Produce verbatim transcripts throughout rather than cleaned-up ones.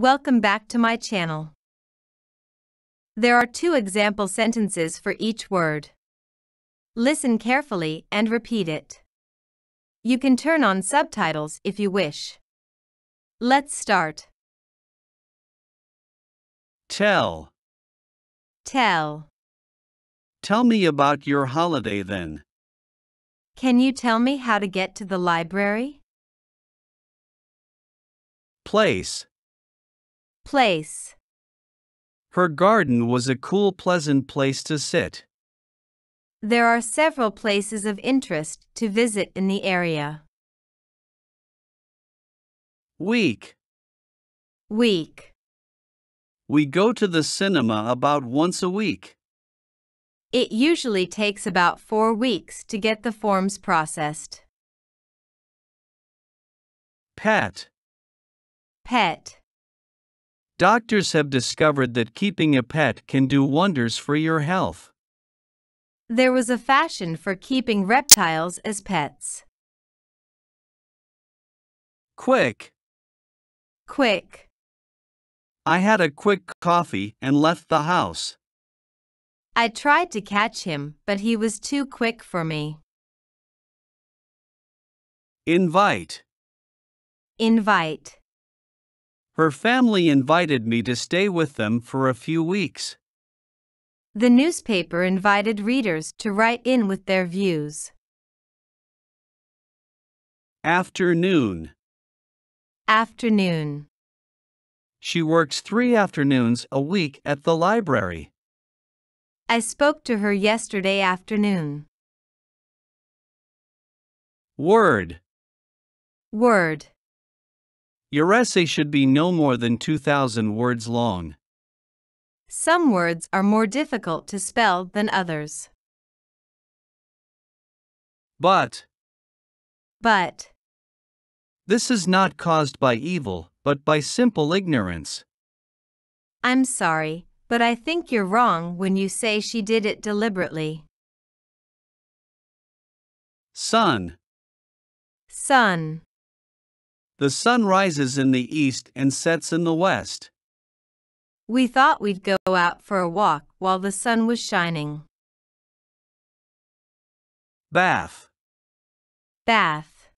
Welcome back to my channel. There are two example sentences for each word. Listen carefully and repeat it. You can turn on subtitles if you wish. Let's start. Tell. Tell. Tell me about your holiday then. Can you tell me how to get to the library? Place. Place. Her garden was a cool, pleasant place to sit. There are several places of interest to visit in the area. Week. Week. We go to the cinema about once a week. It usually takes about four weeks to get the forms processed. Pet. Pet. Doctors have discovered that keeping a pet can do wonders for your health. There was a fashion for keeping reptiles as pets. Quick. Quick. I had a quick coffee and left the house. I tried to catch him, but he was too quick for me. Invite. Invite. Her family invited me to stay with them for a few weeks. The newspaper invited readers to write in with their views. Afternoon. Afternoon. She works three afternoons a week at the library. I spoke to her yesterday afternoon. Word. Word. Your essay should be no more than two thousand words long. Some words are more difficult to spell than others. But. But. This is not caused by evil, but by simple ignorance. I'm sorry, but I think you're wrong when you say she did it deliberately. Sun. Sun. The sun rises in the east and sets in the west. We thought we'd go out for a walk while the sun was shining. Bath. Bath.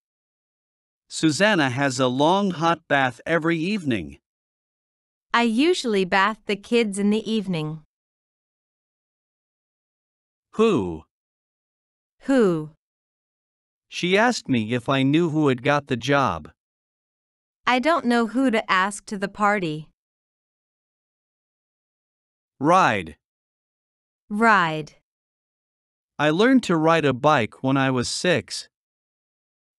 Susanna has a long hot bath every evening. I usually bath the kids in the evening. Who? Who? She asked me if I knew who had got the job. I don't know who to ask to the party. Ride. Ride. I learned to ride a bike when I was six.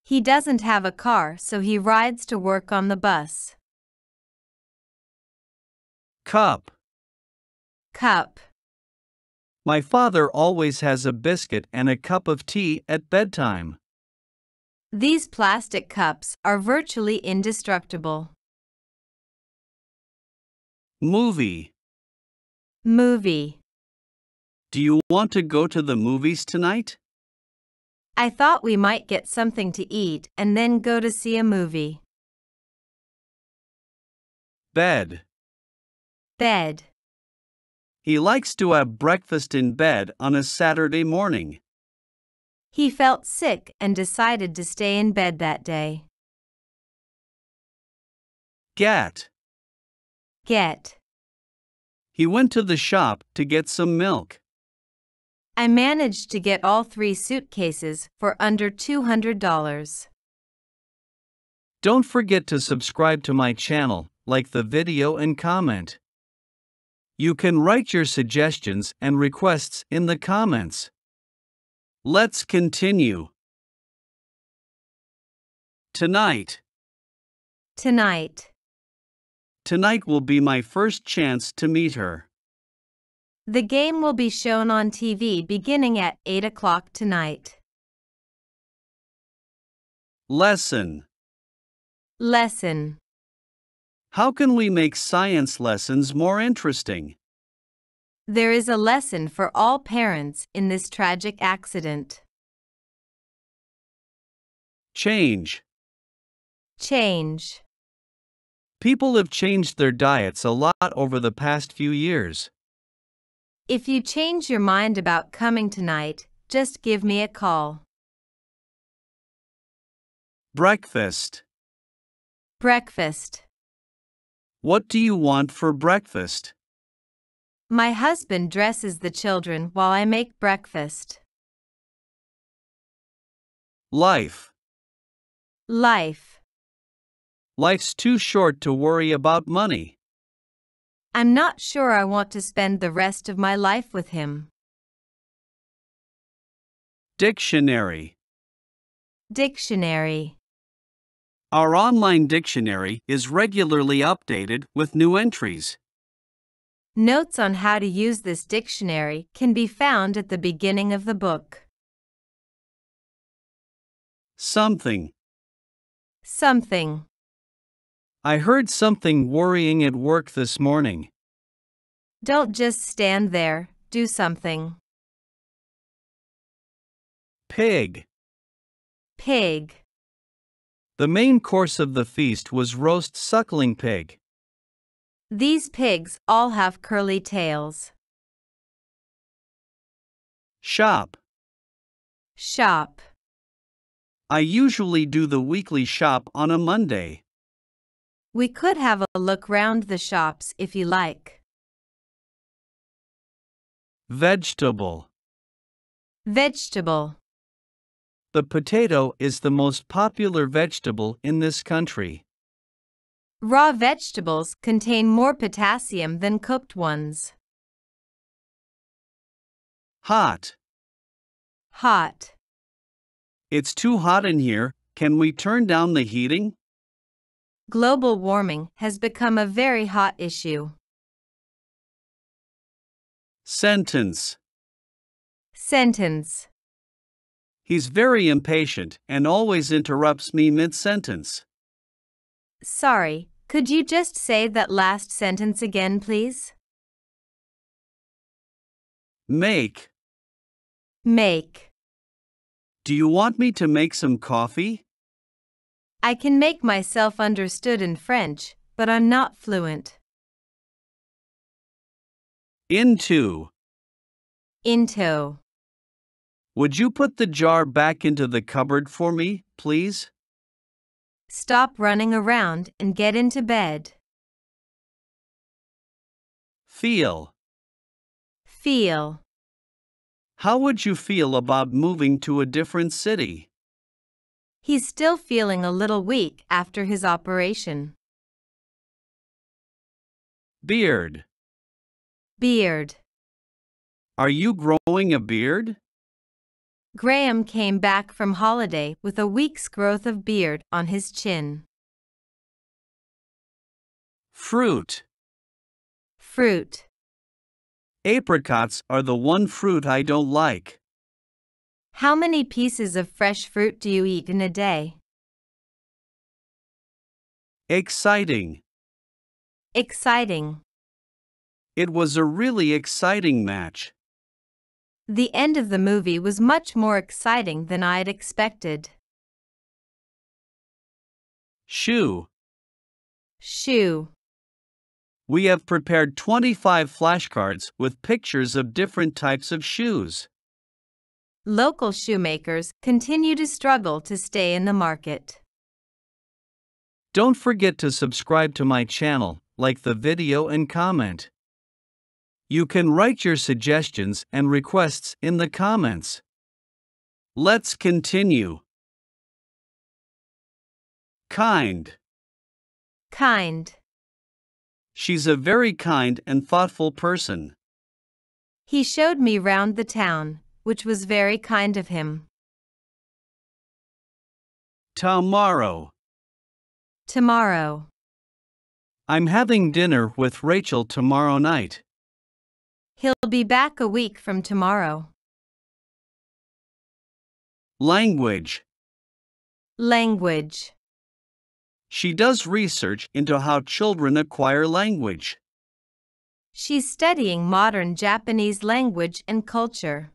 He doesn't have a car, so he rides to work on the bus. Cup. Cup. My father always has a biscuit and a cup of tea at bedtime. These plastic cups are virtually indestructible. Movie. Movie. Do you want to go to the movies tonight? I thought we might get something to eat and then go to see a movie. Bed. Bed. He likes to have breakfast in bed on a Saturday morning. He felt sick and decided to stay in bed that day. Get. Get. He went to the shop to get some milk. I managed to get all three suitcases for under two hundred dollars. Don't forget to subscribe to my channel, like the video and comment. You can write your suggestions and requests in the comments. Let's continue. Tonight. Tonight. Tonight will be my first chance to meet her. The game will be shown on T V beginning at eight o'clock tonight. Lesson. Lesson. How can we make science lessons more interesting? There is a lesson for all parents in this tragic accident. Change. Change. People have changed their diets a lot over the past few years. If you change your mind about coming tonight, just give me a call. Breakfast. Breakfast. What do you want for breakfast? My husband dresses the children while I make breakfast. Life. Life. Life's too short to worry about money. I'm not sure I want to spend the rest of my life with him. Dictionary. Dictionary. Our online dictionary is regularly updated with new entries. Notes on how to use this dictionary can be found at the beginning of the book. Something. Something. I heard something worrying at work this morning. Don't just stand there, do something. Pig. Pig. The main course of the feast was roast suckling pig. These pigs all have curly tails. Shop. Shop. I usually do the weekly shop on a Monday. We could have a look round the shops if you like. Vegetable. Vegetable. The potato is the most popular vegetable in this country. Raw vegetables contain more potassium than cooked ones. Hot. Hot. It's too hot in here. Can we turn down the heating? Global warming has become a very hot issue. Sentence. Sentence. He's very impatient and always interrupts me mid-sentence. Sorry, could you just say that last sentence again, please? Make. Make. Do you want me to make some coffee? I can make myself understood in French, but I'm not fluent. Into. Into. Would you put the jar back into the cupboard for me, please? Stop running around and get into bed. Feel. Feel. How would you feel about moving to a different city? He's still feeling a little weak after his operation. Beard. Beard. Are you growing a beard? Graham came back from holiday with a week's growth of beard on his chin. Fruit. Fruit. Apricots are the one fruit I don't like. How many pieces of fresh fruit do you eat in a day? Exciting. Exciting. It was a really exciting match. The end of the movie was much more exciting than I'd expected. Shoe. Shoe. We have prepared twenty-five flashcards with pictures of different types of shoes. Local shoemakers continue to struggle to stay in the market. Don't forget to subscribe to my channel, like the video and comment. You can write your suggestions and requests in the comments. Let's continue. Kind. Kind. She's a very kind and thoughtful person. He showed me round the town, which was very kind of him. Tomorrow. Tomorrow. I'm having dinner with Rachel tomorrow night. He'll be back a week from tomorrow. Language. Language. She does research into how children acquire language. She's studying modern Japanese language and culture.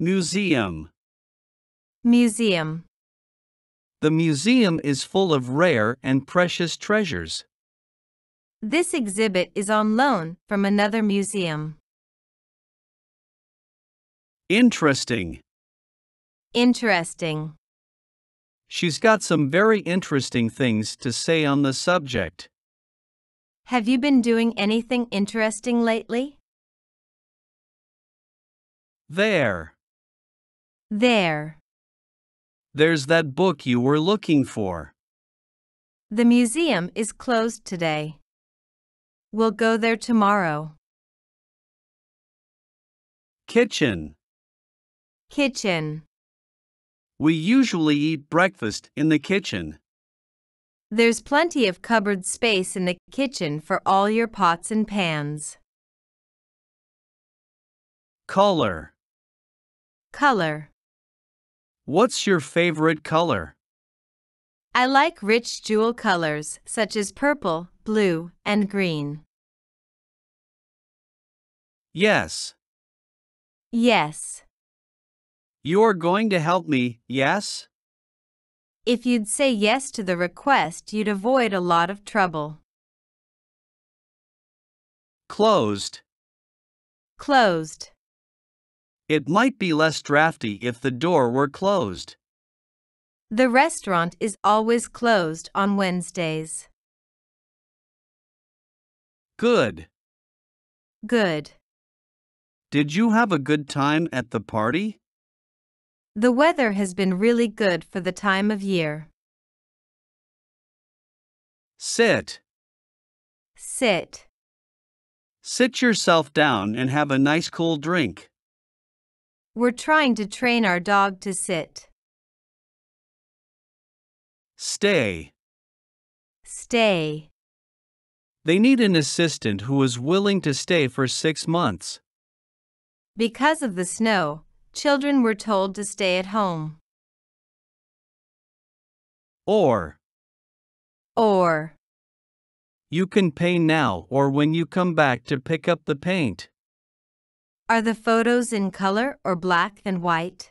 Museum. Museum. The museum is full of rare and precious treasures. This exhibit is on loan from another museum. Interesting. Interesting. She's got some very interesting things to say on the subject. Have you been doing anything interesting lately? There. There. There's that book you were looking for. The museum is closed today. We'll go there tomorrow. Kitchen. Kitchen. We usually eat breakfast in the kitchen. There's plenty of cupboard space in the kitchen for all your pots and pans. Color. Color. What's your favorite color? I like rich jewel colors such as purple, blue, and green. Yes. Yes. You're going to help me, yes? If you'd say yes to the request, you'd avoid a lot of trouble. Closed. Closed. It might be less drafty if the door were closed. The restaurant is always closed on Wednesdays. Good. Good. Did you have a good time at the party? The weather has been really good for the time of year. Sit. Sit. Sit yourself down and have a nice cool drink. We're trying to train our dog to sit. Stay. Stay. They need an assistant who is willing to stay for six months. Because of the snow, children were told to stay at home. Or. Or. You can pay now or when you come back to pick up the paint. Are the photos in color or black and white?